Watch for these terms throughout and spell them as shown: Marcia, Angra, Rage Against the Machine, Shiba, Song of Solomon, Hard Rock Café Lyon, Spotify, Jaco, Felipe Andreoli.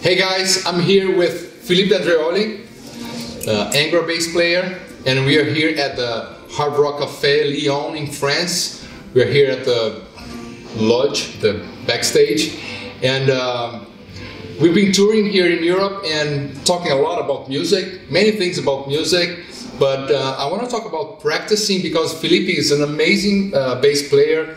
Hey guys, I'm here with Felipe Andreoli, Angra bass player, and we are here at the Hard Rock Café Lyon in France. We are here at the lodge, the backstage, and we've been touring here in Europe and talking a lot about music, many things about music, but I want to talk about practicing because Felipe is an amazing bass player,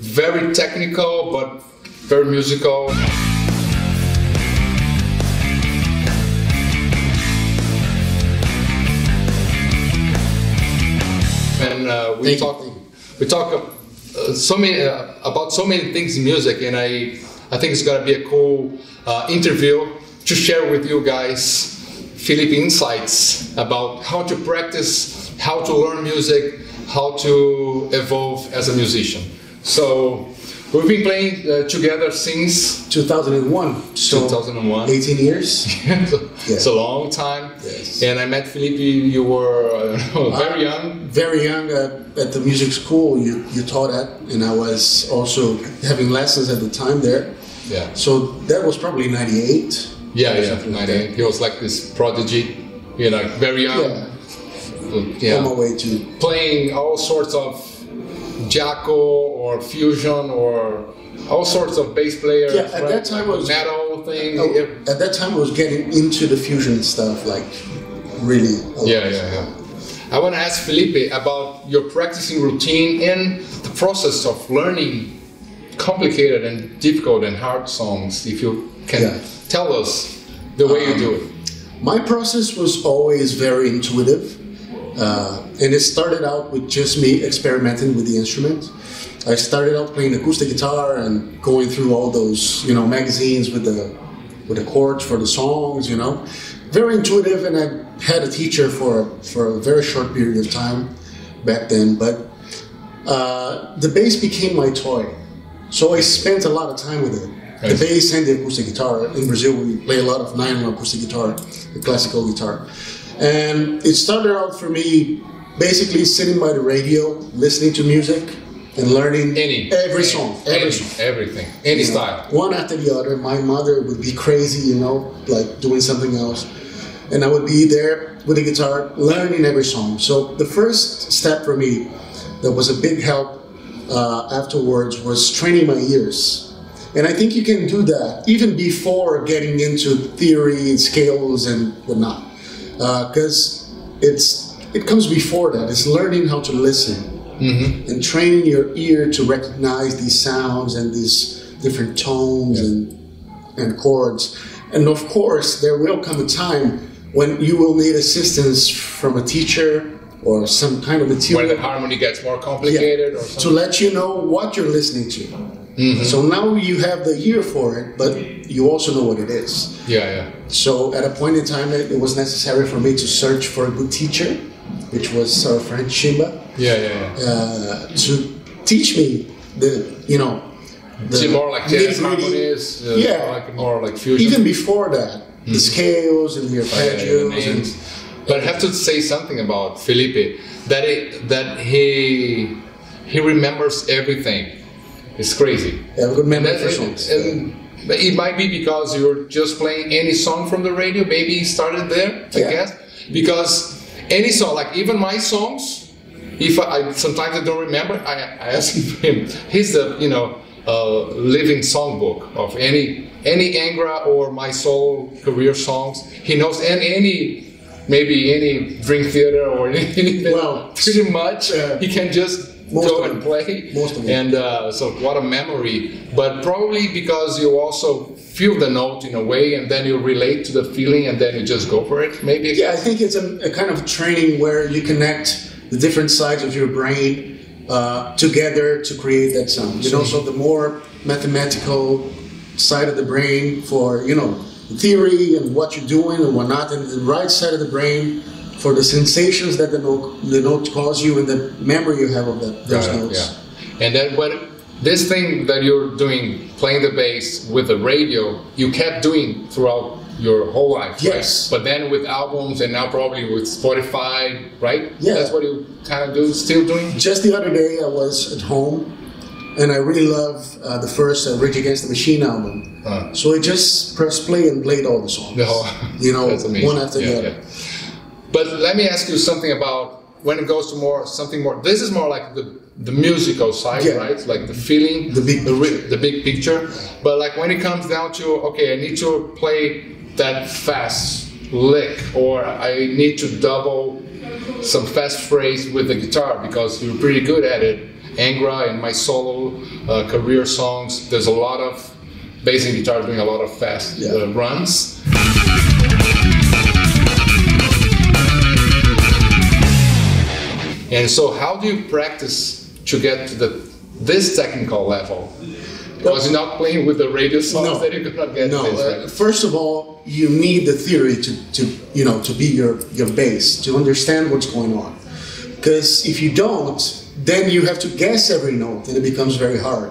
very technical but very musical. And we talk about so many things in music, and I think it's gonna be a cool interview to share with you guys Felipe insights about how to practice, how to learn music, how to evolve as a musician. So we've been playing together since 2001. So 2001. 18 years. So, yeah. It's a long time. Yes. And I met Felipe. You were very young. Very young at the music school you taught at, and I was also having lessons at the time there. Yeah. So that was probably 98. Yeah, yeah, 98. Like he was like this prodigy, you know, very young. Yeah. Yeah. On my way to playing all sorts of Jaco or fusion or all sorts of bass players. Yeah, at that time was metal thing. At that time I was getting into the fusion stuff, like really. Yeah, yeah, yeah. I want to ask Felipe about your practicing routine and the process of learning complicated and difficult and hard songs. If you can tell us the way you do it. My process was always very intuitive. And it started out with just me experimenting with the instrument. I started out playing acoustic guitar and going through all those, you know, magazines with the chords for the songs, you know. Very intuitive, and I had a teacher for a very short period of time back then, but the bass became my toy. So I spent a lot of time with it. Right. The bass and the acoustic guitar. In Brazil, we play a lot of nylon acoustic guitar, the classical guitar. And it started out for me basically sitting by the radio, listening to music and learning every song, everything, any style. One after the other. My mother would be crazy, you know, like doing something else. And I would be there with the guitar, learning every song. So the first step for me that was a big help afterwards was training my ears. And I think you can do that even before getting into theory and scales and whatnot. Because it comes before that. It's learning how to listen and training your ear to recognize these sounds and these different tones and chords. And of course, there will come a time when you will need assistance from a teacher or some kind of material. Where the harmony gets more complicated or something. To let you know what you're listening to. So now you have the ear for it, but you also know what it is. Yeah, yeah. So at a point in time, it was necessary for me to search for a good teacher, which was our friend Shiba. Yeah, yeah, yeah. To teach me the, you know, the more like jazz harmonies. More like fusion. Even before that, the scales and the arpeggios. Yeah, but I have to say something about Felipe, that he remembers everything. It's crazy. Yeah, good memory for songs. It might be because you were just playing any song from the radio, maybe it started there, I guess. Because any song, like even my songs, if I sometimes I don't remember, I ask him. He's the, you know, living songbook of any Angra or my solo career songs. He knows maybe any Dream Theater or anything. Well, pretty much he can just go and play. Most of it. And so what a memory. But probably because you also feel the note in a way, and then you relate to the feeling, and then you just go for it. Maybe. Yeah, I think it's a kind of training where you connect the different sides of your brain together to create that sound. You know, so the more mathematical side of the brain for, you know, theory and what you're doing and whatnot, and the right side of the brain for the sensations that the notes cause you and the memory you have of those notes. Yeah. And then when this thing that you're doing, playing the bass with the radio, you kept doing throughout your whole life, yes. Right? But then with albums and now probably with Spotify, right? Yeah. That's what you kind of do, still doing? Just the other day I was at home And I really love the first Rage Against the Machine album. So I just pressed play and played all the songs. You know, one after the other. But let me ask you something about when it goes to more something more. This is more like the musical side, right? Like the feeling, the big picture. But like when it comes down to okay, I need to play that fast lick, or I need to double some fast phrase with the guitar because you're pretty good at it. Angra and my solo career songs, there's a lot of bass and guitar doing a lot of fast runs. And so how do you practice to get to this technical level? Because you're not playing with the radio songs that you cannot get this, right? First of all, you need the theory to be your bass, to understand what's going on. Because if you don't, then you have to guess every note and it becomes very hard.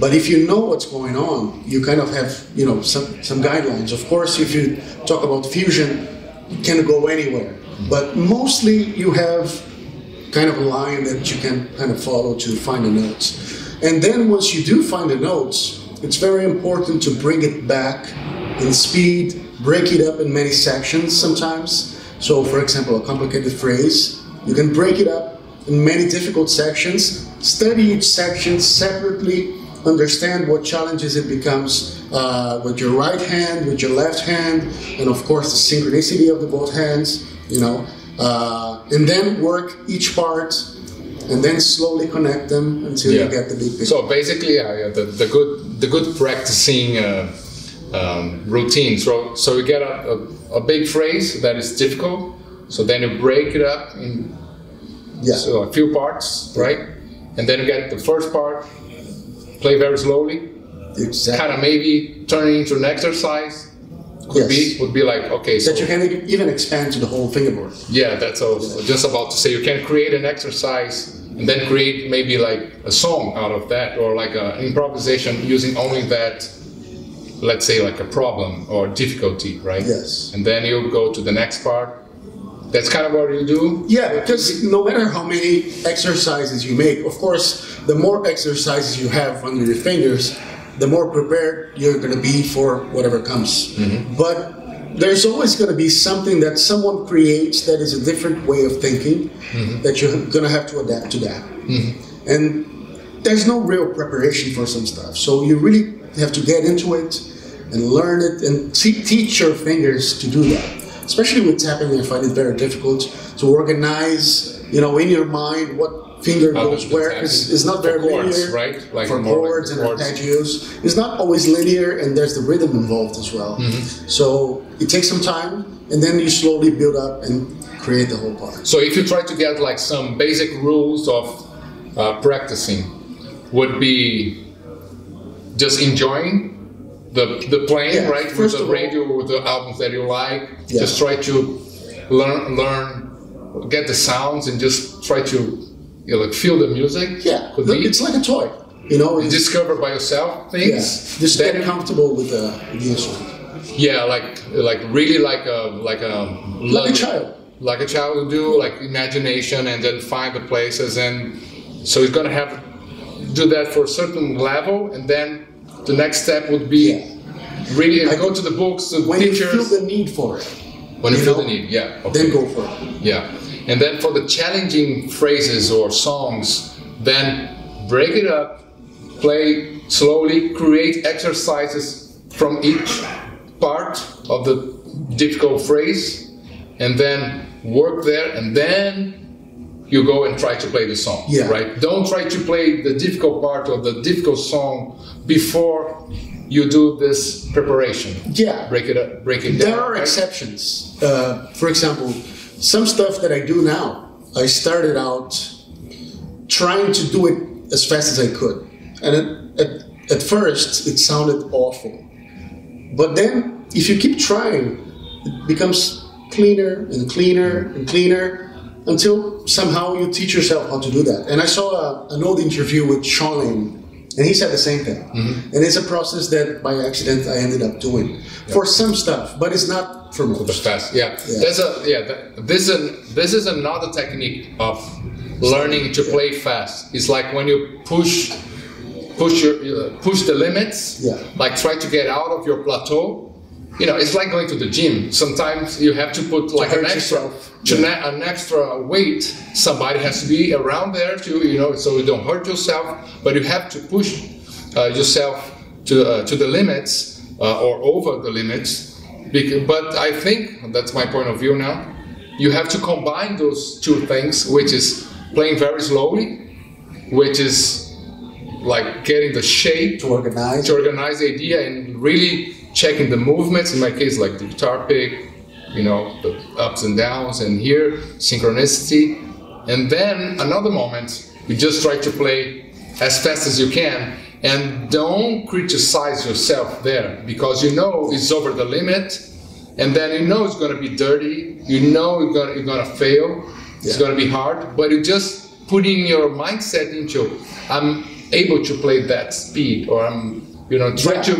But if you know what's going on, you kind of have, you know, some guidelines. Of course, if you talk about fusion, it can go anywhere. But mostly you have kind of a line that you can kind of follow to find the notes. And then once you do find the notes, it's very important to bring it back in speed, break it up in many sections sometimes. So for example, a complicated phrase, you can break it up in many difficult sections, study each section separately, understand what challenges it becomes with your right hand, with your left hand, and of course the synchronicity of the both hands, you know, and then work each part, and then slowly connect them until you get the big picture. So basically, the good practicing routine. So you get a big phrase that is difficult, so then you break it up in so a few parts, right? And then you get the first part, play very slowly, kind of maybe turn into an exercise. Would be like, okay, so that you can even expand to the whole fingerboard. Just about to say, you can create an exercise and then create maybe like a song out of that, or like an improvisation using only that, let's say like a problem or difficulty, right? And then you go to the next part. That's kind of what you do? Because no matter how many exercises you make, of course, the more exercises you have under your fingers, the more prepared you're going to be for whatever comes. But there's always going to be something that someone creates that is a different way of thinking that you're going to have to adapt to that. And there's no real preparation for some stuff. So you really have to get into it and learn it and teach your fingers to do that. Especially with tapping, I find it very difficult to organize, you know, in your mind what finger goes where. It's not very linear, right? Like for chords and arpeggios. It's not always linear, and there's the rhythm involved as well. So it takes some time, and then you slowly build up and create the whole part. So if you try to get like some basic rules of practicing, would be just enjoying the playing, right? With the radio, with the albums that you like, just try to learn, get the sounds, and just try to like feel the music. It's like a toy, you know. You discover by yourself things. Just get comfortable with the instrument. Like a child would do, like imagination, and then find the places, and so it's gonna have to do that for a certain level, and then. The next step would be really go to the books, to when teachers. When you feel the need for it. When you feel the need, then go for it. And then for the challenging phrases or songs, then break it up, play slowly, create exercises from each part of the difficult phrase, and then work there, and then you go and try to play the song, right? Don't try to play the difficult part of the difficult song before you do this preparation. Break it up, break it down. There are exceptions. For example, some stuff that I do now, I started out trying to do it as fast as I could. And at first, it sounded awful. But then, if you keep trying, it becomes cleaner and cleaner and cleaner, until somehow you teach yourself how to do that. And I saw an old interview with Sean, and he said the same thing. And it's a process that by accident I ended up doing for some stuff, but it's not for most. This is another technique of learning to play fast. It's like when you push push your, push the limits, like try to get out of your plateau. You know, it's like going to the gym. Sometimes you have to put like an extra weight. Somebody has to be around there to, you know, so you don't hurt yourself, but you have to push yourself to the limits or over the limits. But I think, that's my point of view now, you have to combine those two things, which is playing very slowly, which is like getting the shape, to organize the idea and really checking the movements, in my case like the guitar pick, you know, the ups and downs, and here, synchronicity. And then another moment, you just try to play as fast as you can and don't criticize yourself there, because you know it's over the limit, and then you know it's gonna be dirty, you know you're gonna fail, it's gonna be hard, but you just put in your mindset into, I'm able to play that speed, or I'm, you know, try to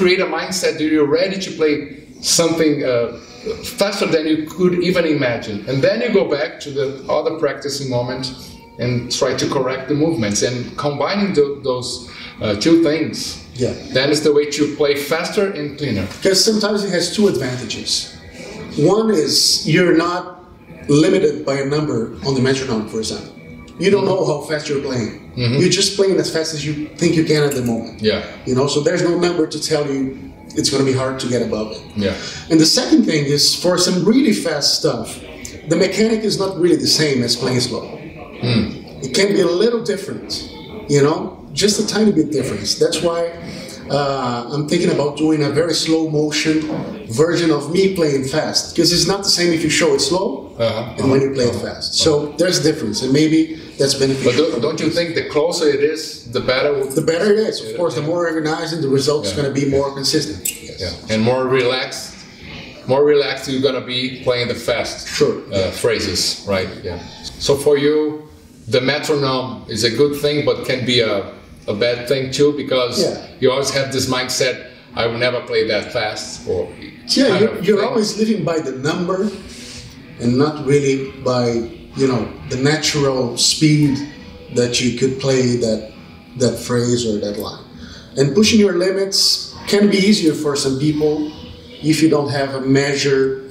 create a mindset that you're ready to play something faster than you could even imagine. And then you go back to the other practicing moment and try to correct the movements, and combining those two things, that is the way to play faster and cleaner. Because sometimes it has two advantages. One is you're not limited by a number on the metronome, for example. You don't know how fast you're playing. You're just playing as fast as you think you can at the moment. You know, so there's no number to tell you it's going to be hard to get above it. And the second thing is, for some really fast stuff, the mechanic is not really the same as playing slow. It can be a little different, you know, just a tiny bit difference. That's why I'm thinking about doing a very slow motion version of me playing fast, because it's not the same if you show it slow and when you play it fast. So there's a difference, and maybe that's beneficial. But don't you think the closer it is, the better? The better it is, of course. The more organized, and the result is going to be more consistent. And more relaxed you're going to be playing the fast phrases, right? So for you, the metronome is a good thing, but can be a bad thing too, because you always have this mindset, I will never play that fast. Or you're always living by the number and not really by, you know, the natural speed that you could play that phrase or that line. And pushing your limits can be easier for some people if you don't have a measure.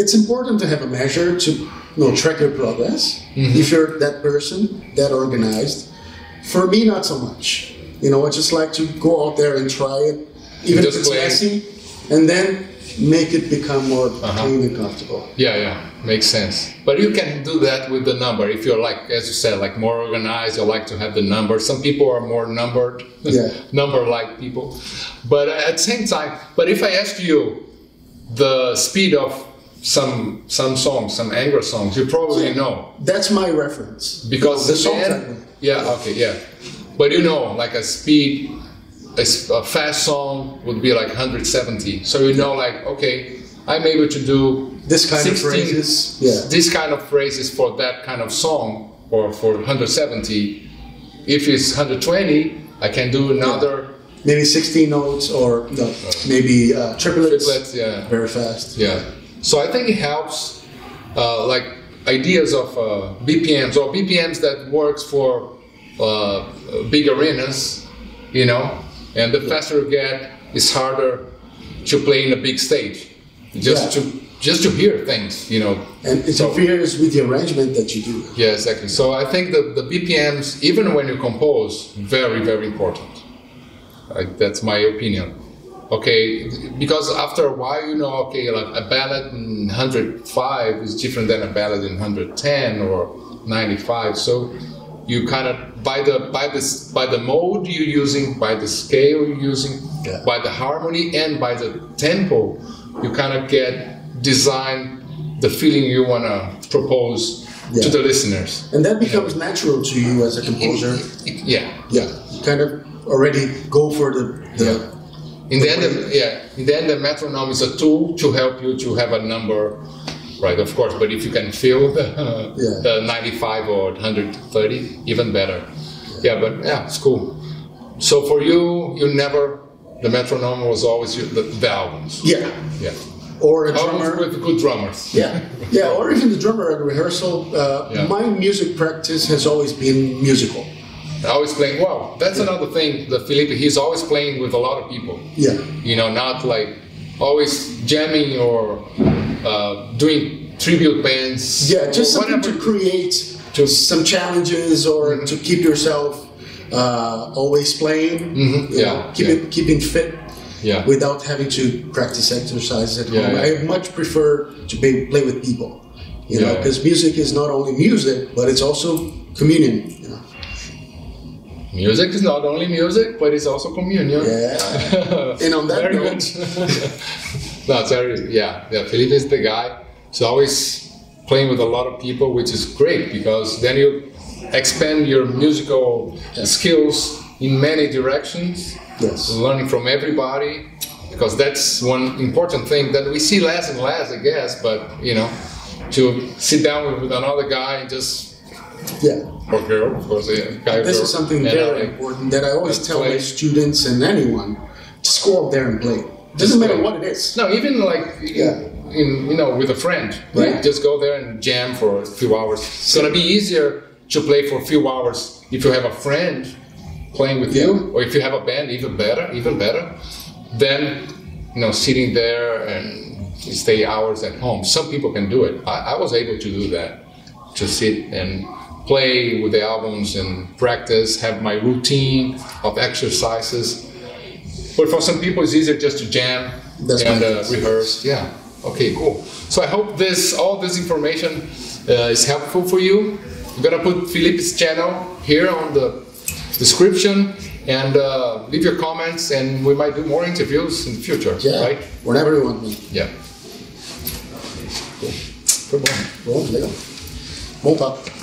It's important to have a measure to, you know, track your progress, if you're that person, that organized. For me, not so much. You know, I just like to go out there and try it, even if it's messy, and then make it become more clean and comfortable. Makes sense. But you can do that with the number. If you're like, as you said, like more organized, you like to have the number. Some people are more numbered, number-like people. But at the same time, but if I ask you the speed of some songs, some Angra songs, you probably know. That's my reference. Because the song. But you know, like a fast song would be like 170. So you know, like, okay, I'm able to do this kind of phrases. This kind of phrases for that kind of song, or for 170. If it's 120, I can do another. Maybe 16 notes, or no, maybe triplets. Very fast. So I think it helps, like ideas of BPMs, or BPMs that works for big arenas, you know, and the faster you get, it's harder to play in a big stage, just to hear things, you know. And it interferes with the arrangement that you do. Yeah, exactly. So I think the BPMs, even when you compose, very, very important. That's my opinion. Okay, because after a while, you know, okay, like a ballad in 105 is different than a ballad in 110 or 95. So you kind of by the mode you're using, by the scale you're using, by the harmony and by the tempo, you kind of get design the feeling you want to propose to the listeners. And that becomes natural to you as a composer. You kind of already go for the In the end, the metronome is a tool to help you to have a number, right? Of course, but if you can feel the 95 or 130, even better. It's cool. So for you, the metronome was always the albums. Or a drummer with good drummers. Or even the drummer at rehearsal. My music practice has always been musical. always playing. Wow, that's another thing that Felipe, he's always playing with a lot of people. Yeah. You know, not like always jamming or doing tribute bands. Yeah, just something to create some challenges or to keep yourself always playing. Mm-hmm. Keeping fit. Yeah. Without having to practice exercises at home. I much prefer to play with people, you know, because music is not only music, but it's also communion. You know? Music is not only music, but it's also communion. Yeah. And on that note, no, sorry. Yeah. Felipe is the guy. He's always playing with a lot of people, which is great because then you expand your musical skills in many directions. Yes. Learning from everybody, because that's one important thing that we see less and less, I guess, but you know, to sit down with another guy and just, or girl, of course, this is something very important that I always tell my students and anyone, just go out there and play. Doesn't matter what it is. No, even like, you know, with a friend, right? Yeah. Just go there and jam for a few hours. It's gonna be easier to play for a few hours if you have a friend playing with you, or if you have a band, even better, then, you know, sitting there and stay hours at home. Some people can do it. I was able to do that, to sit and play with the albums and practice, have my routine of exercises. But for some people, it's easier just to jam and rehearse. Yeah. Okay, cool. So I hope all this information is helpful for you. I'm gonna put Felipe's channel here on the description, and leave your comments, and we might do more interviews in the future, right? Whenever you want me. Yeah. Cool. Bom papo.